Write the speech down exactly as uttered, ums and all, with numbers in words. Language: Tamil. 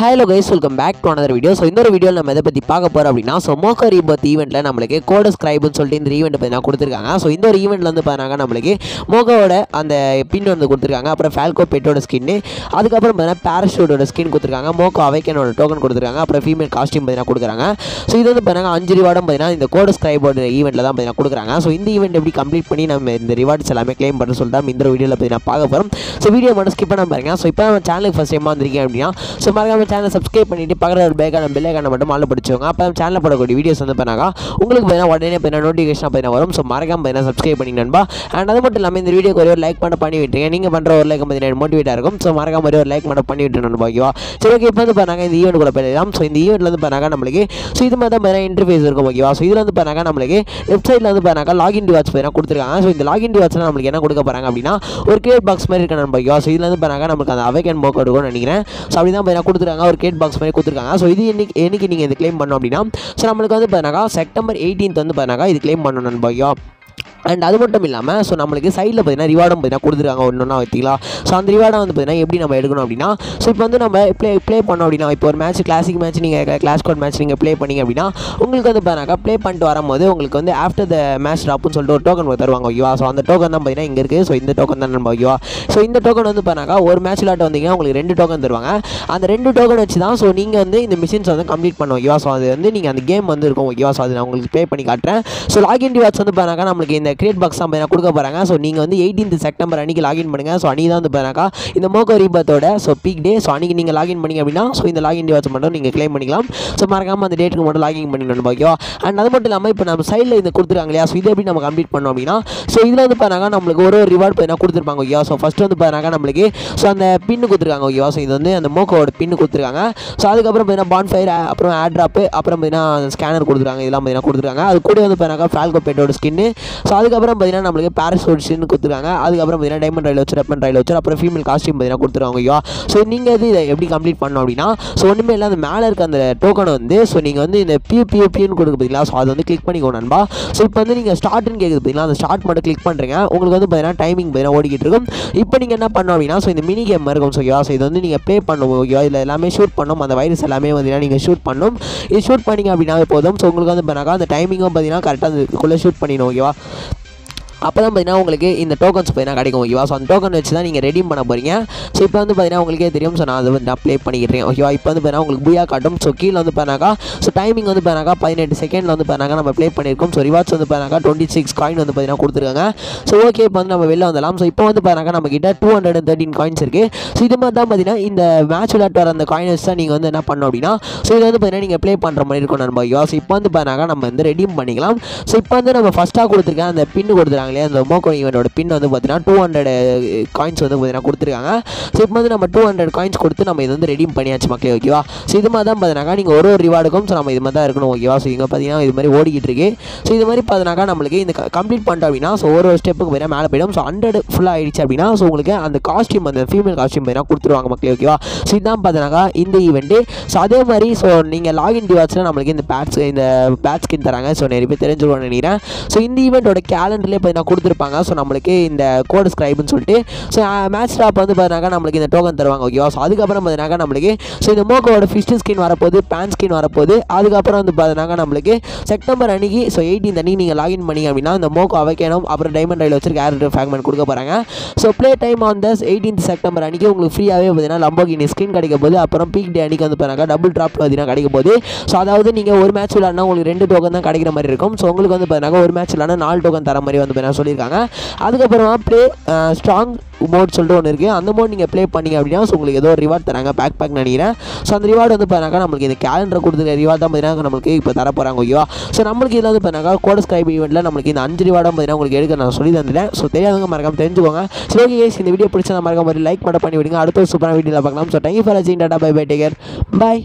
Hello guys, welcome back to another video. So in this video நம்ம எதை பத்தி பார்க்க போறோம் அப்படினா Somoka Rebirth eventல நம்மளுக்கு கோட் ஸ்கிரைப் னு சொல்லிட்டு இந்த ஈவென்ட் பத்தி நான் கொடுத்திருக்காங்க. சோ இந்த ஒரு ஈவென்ட்ல வந்து பாருங்க நம்மளுக்கு மோகாவோட அந்த பின் வந்து கொடுத்திருக்காங்க. அப்புறம் ஃபால்கோ பெட்டோட ஸ்கின், அதுக்கு அப்புறம் பாருங்க பாராசூட்டோட ஸ்கின் கொடுத்திருக்காங்க. மோகா அவேக்கனோட டோக்கன் கொடுத்திருக்காங்க. அப்புறம் ஃபீமேல் காஸ்டியூம் பத்தி நான் கொடுக்கறாங்க. சோ இது வந்து பாருங்க அஞ்சு ரிவார்டும் பாத்தீனா இந்த கோட் ஸ்கிரைபோட ஈவென்ட்ல தான் பத்தி நான் கொடுக்கறாங்க. சோ இந்த ஈவென்ட் எப்படி கம்ப்ளீட் பண்ணி நம்ம இந்த ரிவார்ட்ஸ் எல்லாமே claim பண்ண சொல்லிட்டு இந்த வீடியோல பத்தி நான் பார்க்க போறோம். சோ வீடியோ மட்டும் ஸ்கிப் பண்ணாம பாருங்க. சோ இப்போ நம்ம சேனலுக்கு ஃபர்ஸ்ட் டைமா வந்திருக்கீங்க அப்படினா சோ மறக்காம சேனலை சப்ஸ்கிரைப் பண்ணிட்டு பக்கத்துல ஒரு பெல் ஐகான் பெல் ஐகான் மட்டும் ஆல் பிடிச்சுங்க. அப்ப நம்ம சேனல்ல போடக்கூடிய வீடியோஸ் வந்து பாருங்க உங்களுக்கு பைனா உடனே பைனா நோட்டிஃபிகேஷன் பைனா வரும். சோ மறக்காம பைனா சப்ஸ்கிரைப் பண்ணிங்க நண்பா. and அது மட்டும் இல்லாம இந்த வீடியோக்கு ஒரு லைக் பண்ண பண்ணி விட்டுங்க. நீங்க பண்ற ஒரு லைக் வந்து எனக்கு மோட்டிவேட்டா இருக்கும். சோ மறக்காம ஒரு லைக் பண்ண பண்ணி விட்டுங்க நண்பா. ஓகேவா? சரி ஓகே, இப்போ வந்து பாருங்க இந்த ஈவென்ட் கூட போயிடலாம். சோ இந்த ஈவென்ட்ல வந்து பாருங்க நமக்கு சோ இது மாதிரி தான் இன்டர்ஃபேஸ் இருக்கும். ஓகேவா? சோ இதுல வந்து பாருங்க நமக்கு லெஃப்ட் சைடுல வந்து பாருங்க லாகின் ரிவார்ட்ஸ் பைனா கொடுத்திருக்காங்க. சோ இந்த லாகின் ரிவார்ட்ஸ்ல நமக்கு என்ன கொடுக்க போறாங்க அப்படினா ஒரு கிரேட் பாக்ஸ் மாதிரி இருக்க நண்பா. ஓகேவா? சோ இதுல வந்து பாருங்க நமக்கு அந்த அவேக்கன் மோக் இருக்கும்னு நினைக்கிறேன். சோ அப்படி தான் பைனா கொடுத்து ஒரு கேட் பாக்ஸ் மாதிரி கொடுத்துருக்காங்க. ஸோ இது என்னைக்கு என்னைக்கு நீங்கள் இது கிளைம் பண்ணோம் அப்படின்னா ஸோ நம்மளுக்கு வந்து பார்த்தீங்கன்னா செப்டம்பர் எயிட்டீன்த் வந்து பார்த்தீங்கன்னா இது கிளைம் பண்ணணும் நண்பா. அண்ட் அது மட்டும் இல்லாமல் ஸோ நம்மளுக்கு சைடில் பார்த்தீங்கன்னா ரிவார்டும் பார்த்தீங்கன்னா கொடுத்துருக்காங்க ஒன்றுன்னா வைத்திக்கலாம். ஸோ அந்த ரிவார்டை வந்து பார்த்தீங்கன்னா எப்படி நம்ம எடுக்கணும் அப்படின்னா ஸோ இப்போ வந்து நம்ம ப்ளே ப்ளே பண்ணோம் அப்படின்னா இப்போ ஒரு மேட்ச் கிளாசிக் மேட்ச் நீங்கள் கிளாஸ் கோட் மேட்ச் நீங்கள் ப்ளே பண்ணிங்க அப்படின்னா உங்களுக்கு வந்து பார்த்தீங்கன்னா ப்ளே பண்ணிட்டு வரும்போது உங்களுக்கு வந்து ஆஃப்டர் த மேட்ச் ட்ராப்னு சொல்லிட்டு ஒரு டோக்கன் தருவாங்க. ஓகேவா? ஸோ அந்த டோக்கன் தான் பார்த்தீங்கன்னா இங்கே இருக்குது. ஸோ இந்த டோக்கன் தான் நம்ம. ஓகேவா? ஸோ இந்த டோக்கன் வந்து பார்த்தீங்கன்னா ஒரு மேட்ச் விளாட்டு வந்தீங்கன்னா உங்களுக்கு ரெண்டு டோக்கன் தருவாங்க. அந்த ரெண்டு டோக்கன் வச்சு தான் ஸோ நீங்கள் வந்து இந்த மிஷின்ஸ் வந்து கம்ப்ளீட் பண்ணுவோம். ஓகேவா? ஸோ அது வந்து நீங்கள் அந்த கேம் வந்து இருக்கும். ஓகேவா? ஸோ அது நான் உங்களுக்கு ப்ளே பண்ணி காட்டுறேன். ஸோ லாகின் டிவாட்ஸ் வந்து பார்த்தீங்கன்னா நம்மளுக்கு இந்த கிரியேட் பாக்ஸ் தான் பார்த்தீங்கன்னா கொடுக்க போகிறாங்க. ஸோ நீங்கள் வந்து எயிட்டீன்த் செப்டம்பர் அன்றைக்கி லாகின் பண்ணுங்கள். ஸோ அன்றைக்கி தான் வந்து பார்த்தீங்கன்னாக்கா இந்த மோகோ ரீபர்த்தோட ஸோ பீக் டே. ஸோ அன்றைக்கி நீங்கள் லாகின் பண்ணிங்க அப்படின்னா ஸோ இந்த லாகின் டிவாட்ஸ் மட்டும் நீங்கள் கிளைம் பண்ணிக்கலாம். ஸோ மறக்காமல் அந்த டேட்டுக்கு மட்டும் லாகின் பண்ணிக்கணும். ஓகேவா? அண்ட் அது மட்டும் இல்லாமல் இப்போ நம்ம சைடில் இதை கொடுத்துருக்காங்க இல்லையா? ஸோ இதை எப்படி நம்ம கம்ப்ளீட் பண்ணோம் அப்படின்னா ஸோ இதில் வந்து பார்த்தீங்கன்னா நம்மளுக்கு ஒரு ஒரு ரிவார்டு பார்த்தீங்கன்னா கொடுத்துருப்பாங்க. ஓகேவா? ஸோ ஃபஸ்ட்டு வந்து பார்த்தீங்கன்னா நம்மளுக்கு ஸோ அந்த பின்னு கொடுத்துருக்காங்க. ஓகேவா? ஸோ இது வந்து அந்த மோகோவோட பின்னு கொடுத்துருக்காங்க. ஸோ அதுக்கப்புறம் பார்த்தீங்கன்னா பான் ஃபயர், அப்புறம் ஏர்ட்ராப்பு, அப்புறம் பார்த்தீங்கன்னா ஸ்கேனர் கொடுத்துருக்காங்க. இதெல்லாம் பார்த்தீங்கன்னா கொடுத்துருக்காங்க. அது கூட வந்து பார்த்தீங்கன்னா ஃபால்கோ பெட்டோட ஸ்கின்னு, ஸோ அதுக்கப்புறம் பார்த்தீங்கன்னா நம்மளுக்கு பாராசூட் ஸ்கின் கொடுத்துருக்காங்க. அதுக்கப்புறம் பார்த்தீங்கன்னா டைமண்ட் ட்ரைல் வச்சு ரெப்பன் ட்ரைல் வச்சு அப்புறம் ஃபீமேல் காஸ்டியூம் பார்த்தீங்கன்னா கொடுத்துருவாங்க. ஓகேவா? ஸோ நீங்கள் இது இதை எப்படி கம்ப்ளீட் பண்ணணும் அப்படின்னா ஸோ ஒன்றுமே இல்லை, அந்த மேலே இருக்க அந்த டோக்கனை வந்து ஸோ நீங்கள் வந்து இந்த பியூ பியூ பியூன்னு கொடுக்க பார்த்தீங்களா? ஸோ அதை வந்து கிளிக் பண்ணிக்கோ நண்பா. ஸோ இப்போ வந்து நீங்கள் ஸ்டார்ட்னு கேட்குது பார்த்தீங்களா? அந்த ஸ்டார்ட் மட்டும் கிளிக் பண்ணுறீங்க. உங்களுக்கு வந்து பார்த்தீங்கன்னா டைமிங் பார்த்தீங்கன்னா ஓடிக்கிட்டு இருக்கும். இப்போ நீங்கள் என்ன பண்ணணும் அப்படின்னா ஸோ இந்த மினி கேம் இருக்கும். ஸோ ஓகேவா? ஸோ இது வந்து நீங்கள் ப்ளே பண்ணுவோம். ஓகேவா? இதில் எல்லாமே ஷூட் பண்ணணும். அந்த வைரஸ் எல்லாமே பார்த்தீங்கன்னா நீங்கள் ஷூட் பண்ணணும். இது ஷூட் பண்ணிங்க அப்படின்னா போதும். ஸோ உங்களுக்கு வந்து பார்த்தீங்கன்னா அந்த டைமிங்கும் பார்த்தீங்கன்னா கரெக்டாக அதுக்குள்ளே ஷூட் பண்ணிடணும். ஓகேவா? அப்போ தான் பார்த்தீங்கன்னா உங்களுக்கு இந்த டோக்கன்ஸ் பார்த்தீங்கன்னா கிடைக்கும். ஓகேவா? ஸோ அந்த டோக்கன் வச்சு தான் நீங்கள் ரெடீம் பண்ண போகிறீங்க. ஸோ இப்போ வந்து பார்த்தீங்கன்னா உங்களுக்கே தெரியும். ஸோ நான் அதை வந்து நான் ப்ளே பண்ணிக்கிறேன். ஓகேவா? இப்போ வந்து பார்த்தீங்கன்னா உங்களுக்கு புயா காட்டும். ஸோ கீழே வந்து பார்த்தீங்கன்னாக்கா ஸோ டைமிங் வந்து பார்த்தீங்கன்னா பதினெட்டு செகண்டில் வந்து பார்த்தீங்கன்னா நம்ம ப்ளே பண்ணியிருக்கோம். ஸோ ரிவார்ட்ஸ் வந்து பார்த்தீங்கன்னா டுவெண்ட்டி சிக்ஸ் காயின் வந்து பார்த்தீங்கன்னா கொடுத்துருக்காங்க. ஸோ ஓகே, இப்போ வந்து நம்ம வெளில வந்துடலாம். ஸோ இப்போ வந்து பார்த்தீங்கன்னா நம்மகிட்ட two hundred and thirteen coins இருக்குது. ஸோ இது மாதிரி தான் பார்த்தீங்கன்னா இந்த மேட்ச் விளையாட்டு வர அந்த காயின்ஸ் தான் நீங்கள் வந்து என்ன பண்ணணும் அப்படின்னா ஸோ இது வந்து பார்த்தீங்கன்னா நீங்கள் ப்ளே பண்ணுற மாதிரி இருக்கும் நண்பா. ஓகேவா? ஸோ இப்போ வந்து பார்த்தீங்கன்னா நம்ம வந்து ரெடீம் பண்ணிக்கலாம். ஸோ இப்போ வந்து நம்ம ஃபஸ்ட்டாக கொடுத்துருக்க அந்த பின்னு கொடுத்துருக்காங்க அந்த மோகோ ஈவென்ட்டோட பின் வந்து பார்த்தீங்கன்னா டூ ஹண்ட்ரட் காயின்ஸ் வந்து பார்த்தீங்கன்னா கொடுத்துருக்காங்க. ஸோ இப்போ வந்து நம்ம டூ ஹண்ட்ரட் காயின்ஸ் கொடுத்து நம்ம இது வந்து ரெடீம் பண்ணியாச்சு மக்களே. ஓகேவா? ஸோ இது மாதிரி தான் பார்த்தீங்கன்னா நீங்கள் ஒரு ஒரு ரிவார்டுக்கும் ஸோ நம்ம இது மாதிரி தான் இருக்கணும். ஓகேவா? ஸோ இங்கே பார்த்தீங்கன்னா இது மாதிரி ஓடிக்கிட்டு இருக்கு. ஸோ இது மாதிரி பார்த்தீங்கன்னா நம்மளுக்கு இந்த கம்ப்ளீட் பண்ணிட்டோம் அப்படின்னா ஸோ ஒரு ஒரு ஸ்டெப்புக்கு போய் மேலே போயிடும். ஸோ ஹண்ட்ரட் ஃபுல்லாக ஆயிடுச்சு அப்படின்னா ஸோ உங்களுக்கு அந்த காஸ்டியூம் அந்த ஃபீமேல் காஸ்டியூம் பார்த்தீங்கன்னா கொடுத்துருவாங்க மக்களே. ஓகேவா? ஸோ இதுதான் பார்த்தீங்கன்னா இந்த ஈவெண்ட்டு. ஸோ அதே மாதிரி ஸோ நீங்கள் லாகின் டிவாட்ஸில் நம்மளுக்கு இந்த பேட்ஸ் இந்த பேட்ஸ் ஸ்கின் தராங்க. ஸோ நிறைய பேர் தெரிஞ்சுக்கணும்னு நினைக்கிறேன். ஸோ இந்த ஈவெண்ட்டோட கேலண்டர்லேயே பார்த்தீங்கன்னா கொடுத்துருப்பாங்க. ஸோ நம்மளுக்கு இந்த கோட் ஸ்கிரைப்னு சொல்லிட்டு ஸோ மேட்ச் ஸ்டாப் வந்து பார்த்தீங்கன்னா நம்மளுக்கு இந்த டோக்கன் தருவாங்க. ஓகேவா? ஸோ அதுக்கப்புறம் பார்த்தீங்கன்னா நம்மளுக்கு ஸோ இந்த மோகோவோட ஃபிஸ்ட் ஸ்கின் வரப்போகுது, பேன் ஸ்கின் வரப்போகுது. அதுக்கப்புறம் வந்து பார்த்தீங்கன்னா நம்மளுக்கு செப்டம்பர் அன்னைக்கு ஸோ எயிட்டீன் அன்னைக்கு நீங்கள் லாகின் பண்ணிங்க அப்படின்னா இந்த மோகோ அவேக்கனும் அப்புறம் டைமண்ட் ரயில் வச்சு கேரக்டர் ஃப்ராக்மெண்ட் கொடுக்க போகிறாங்க. So play time on the eighteenth September அன்னைக்கு உங்களுக்கு ஃப்ரீயாகவே பார்த்தீங்கன்னா லம்போகினி ஸ்கின் கிடைக்க போது. அப்புறம் பீக் டே அன்னைக்கு வந்து பார்த்தீங்கன்னா டபுள் ட்ராப் பார்த்தீங்கன்னா கிடைக்க போது. ஸோ அதாவது நீங்கள் ஒரு மேட்ச் விளாட்னா உங்களுக்கு ரெண்டு டோக்கன் தான் கிடைக்கிற மாதிரி இருக்கும். ஸோ உங்களுக்கு வந்து பார்த்தீங்கன்னா ஒரு மேட்ச் விளாட்னா நாலு டோக்கன் தர மாதிரி வந்து பார்த்தீங்கன்னா சொல்லியிருக்காங்க. அதுக்கப்புறமா ப்ளே ஸ்ட்ராங் மோட் சொல்லிட்டு ஒன்று இருக்குது. அந்த மோட் நீங்கள் ப்ளே பண்ணிங்க அப்படின்னா ஸோ உங்களுக்கு ஏதோ ஒரு ரிவார்ட் தராங்க பேக் பேக் நினைக்கிறேன். ஸோ அந்த ரிவார்டு வந்து பார்த்தீங்கன்னா நம்மளுக்கு இந்த கேலண்டர் கொடுத்துருக்க ரிவார்ட் தான் பார்த்தீங்கன்னா நம்மளுக்கு இப்போ தர போகிறாங்க. ஓகேவா? ஸோ நம்மளுக்கு இதில் வந்து பார்த்தீங்கன்னா கோட் ஸ்கிரைப் ஈவெண்ட்டில் நம்மளுக்கு இந்த அஞ்சு ரிவார்டும் பார்த்தீங்கன்னா உங்களுக்கு எடுக்க நான் சொல்லி தந்துட்டேன். ஸோ தெரியாதவங்க மறக்காம தெரிஞ்சுக்கோங்க. ஸோ ஓகே கைஸ், இந்த வீடியோ பிடிச்சா மறக்காம ஒரு லைக் மட்டும் பண்ணி விடுங்க. அடுத்த ஒரு சூப்பரான வீடியோவில் பார்க்கலாம். ஸோ தேங்க்யூ ஃபார் வாட்சிங். Tata bye bye, take care, பாய்.